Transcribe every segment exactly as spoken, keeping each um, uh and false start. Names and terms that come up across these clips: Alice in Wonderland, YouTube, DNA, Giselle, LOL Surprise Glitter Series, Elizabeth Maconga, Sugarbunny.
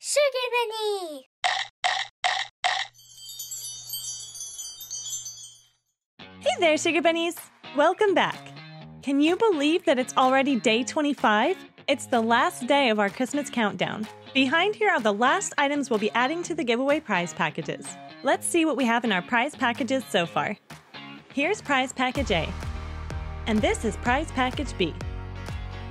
Sugarbunny! Hey there, Sugarbunnies! Welcome back! Can you believe that it's already day twenty-five? It's the last day of our Christmas countdown. Behind here are the last items we'll be adding to the giveaway prize packages. Let's see what we have in our prize packages so far. Here's prize package A. And this is prize package B.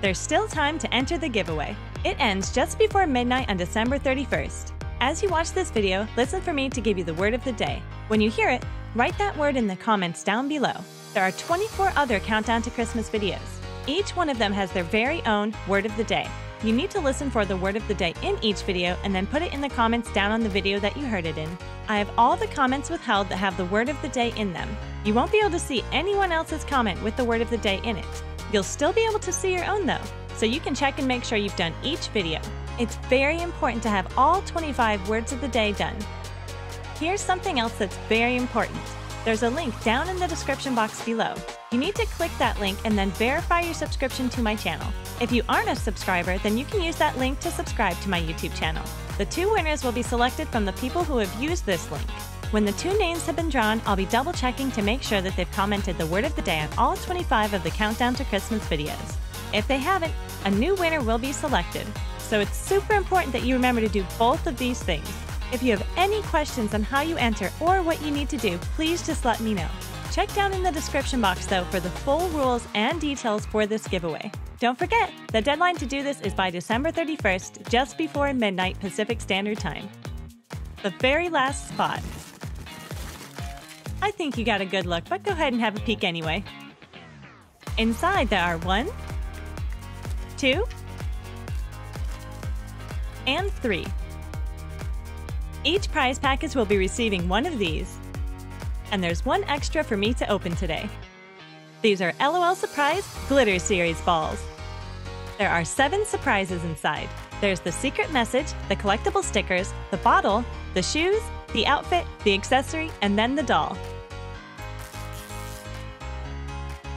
There's still time to enter the giveaway. It ends just before midnight on December thirty-first. As you watch this video, listen for me to give you the word of the day. When you hear it, write that word in the comments down below. There are twenty-four other Countdown to Christmas videos. Each one of them has their very own word of the day. You need to listen for the word of the day in each video and then put it in the comments down on the video that you heard it in. I have all the comments withheld that have the word of the day in them. You won't be able to see anyone else's comment with the word of the day in it. You'll still be able to see your own though, so you can check and make sure you've done each video. It's very important to have all twenty-five words of the day done. Here's something else that's very important. There's a link down in the description box below. You need to click that link and then verify your subscription to my channel. If you aren't a subscriber, then you can use that link to subscribe to my YouTube channel. The two winners will be selected from the people who have used this link. When the two names have been drawn, I'll be double checking to make sure that they've commented the word of the day on all twenty-five of the Countdown to Christmas videos. If they haven't, a new winner will be selected. So it's super important that you remember to do both of these things. If you have any questions on how you enter or what you need to do, please just let me know. Check down in the description box though for the full rules and details for this giveaway. Don't forget, the deadline to do this is by December thirty-first, just before midnight Pacific Standard Time. The very last spot. I think you got a good look, but go ahead and have a peek anyway. Inside there are one, two, and three. Each prize package will be receiving one of these. And there's one extra for me to open today. These are LOL Surprise Glitter Series balls. There are seven surprises inside. There's the secret message, the collectible stickers, the bottle, the shoes, the outfit, the accessory, and then the doll.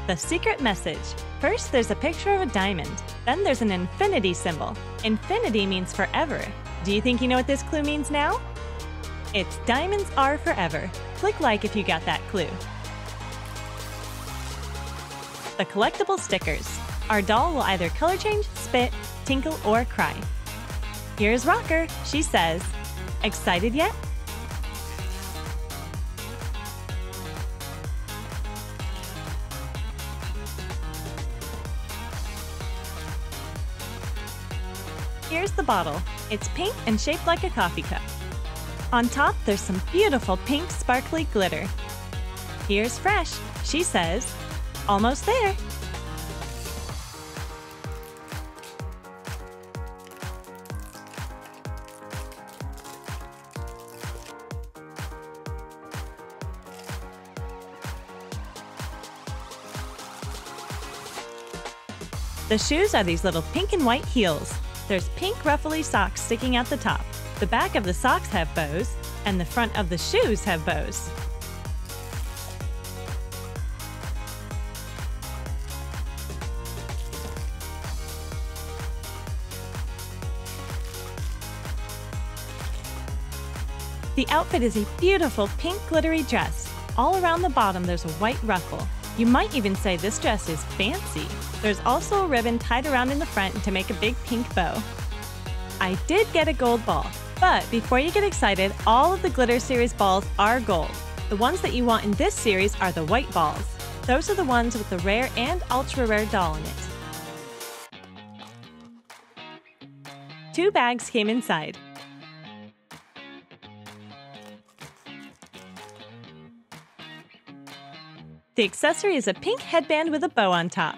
The secret message. First, there's a picture of a diamond. Then there's an infinity symbol. Infinity means forever. Do you think you know what this clue means now? It's diamonds are forever. Click like if you got that clue. The collectible stickers. Our doll will either color change, spit, tinkle, or cry. Here's Rocker. She says, "Excited yet?" Here's the bottle. It's pink and shaped like a coffee cup. On top, there's some beautiful pink sparkly glitter. Here's Fresh. She says, "Almost there." The shoes are these little pink and white heels. There's pink ruffly socks sticking out the top. The back of the socks have bows, and the front of the shoes have bows. The outfit is a beautiful pink glittery dress. All around the bottom there's a white ruffle. You might even say this dress is fancy. There's also a ribbon tied around in the front to make a big pink bow. I did get a gold ball, but before you get excited, all of the Glitter Series balls are gold. The ones that you want in this series are the white balls. Those are the ones with the rare and ultra rare doll in it. Two bags came inside. The accessory is a pink headband with a bow on top.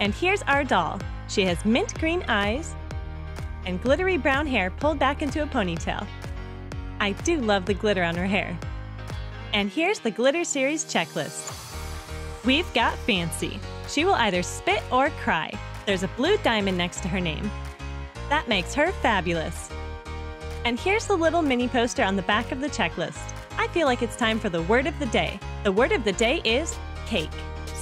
And here's our doll. She has mint green eyes and glittery brown hair pulled back into a ponytail. I do love the glitter on her hair. And here's the Glitter Series checklist. We've got Fancy. She will either spit or cry. There's a blue diamond next to her name. That makes her fabulous. And here's the little mini poster on the back of the checklist. I feel like it's time for the word of the day. The word of the day is cake.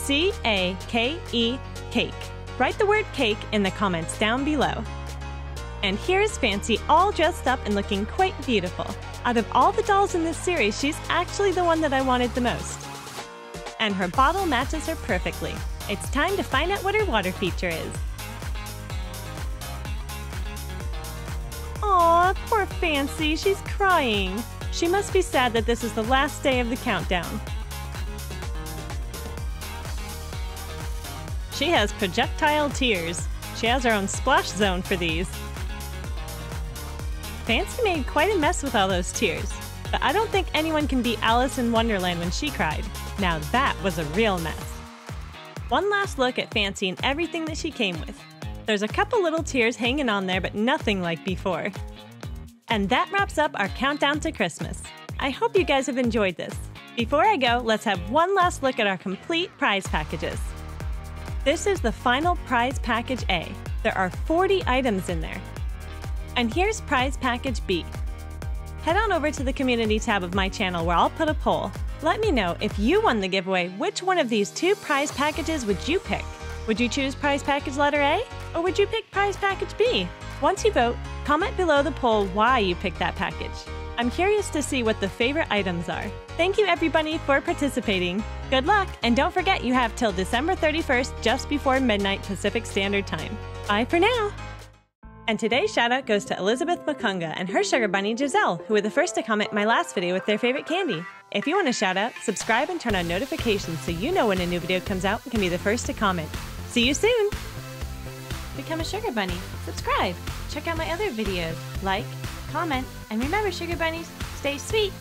C A K E, cake. Write the word cake in the comments down below. And here's Fancy all dressed up and looking quite beautiful. Out of all the dolls in this series, she's actually the one that I wanted the most. And her bottle matches her perfectly. It's time to find out what her water feature is. Aw, poor Fancy, she's crying. She must be sad that this is the last day of the countdown. She has projectile tears. She has her own splash zone for these. Fancy made quite a mess with all those tears, but I don't think anyone can beat Alice in Wonderland when she cried. Now that was a real mess. One last look at Fancy and everything that she came with. There's a couple little tears hanging on there, but nothing like before. And that wraps up our countdown to Christmas. I hope you guys have enjoyed this. Before I go, let's have one last look at our complete prize packages. This is the final prize package A. There are forty items in there. And here's prize package B. Head on over to the community tab of my channel where I'll put a poll. Let me know if you won the giveaway, which one of these two prize packages would you pick? Would you choose prize package letter A? Or would you pick prize package B? Once you vote, comment below the poll why you picked that package. I'm curious to see what the favorite items are. Thank you everybody for participating. Good luck, and don't forget you have till December thirty-first just before midnight Pacific Standard Time. Bye for now! And today's shoutout goes to Elizabeth Maconga and her sugar bunny Giselle, who were the first to comment my last video with their favorite candy. If you want a shoutout, subscribe and turn on notifications so you know when a new video comes out and can be the first to comment. See you soon! Become a sugar bunny, subscribe, check out my other videos, like, comment, and remember sugar bunnies, stay sweet!